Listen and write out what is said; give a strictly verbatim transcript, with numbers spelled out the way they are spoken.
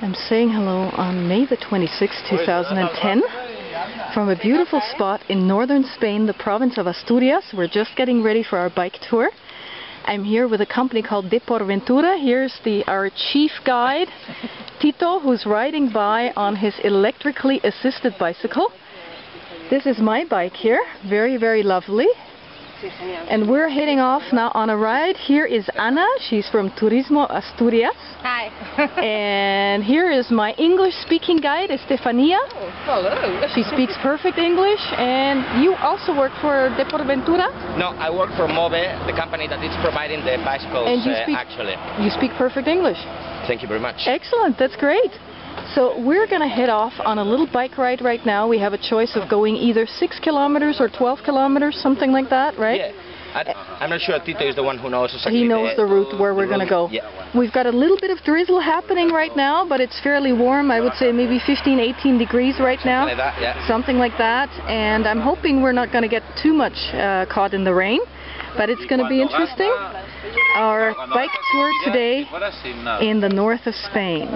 I'm saying hello on May the twenty-sixth, two thousand ten, from a beautiful spot in northern Spain, the province of Asturias. We're just getting ready for our bike tour. I'm here with a company called Deporventura. Here's the, our chief guide, Tito, who's riding by on his electrically assisted bicycle. This is my bike here, very, very lovely. And we're heading off now on a ride. Here is Ana, she's from Turismo Asturias. Hi. And here is my English-speaking guide, Estefania. Oh, hello. She speaks perfect English. And you also work for Deporventura? No, I work for MOVE, the company that is providing the bicycles, and you speak, uh, actually. You speak perfect English. Thank you very much. Excellent, that's great. So we're going to head off on a little bike ride right now. We have a choice of going either six kilometers or twelve kilometers, something like that, right? Yeah. I, I'm not sure Tito is the one who knows exactly. He knows the, the route where the we're going to go. Yeah. We've got a little bit of drizzle happening right now, but it's fairly warm. I would say maybe fifteen, eighteen degrees right now. Something like that, yeah. Something like that. And I'm hoping we're not going to get too much uh, caught in the rain, but it's going to be interesting. Our bike tour today in the north of Spain.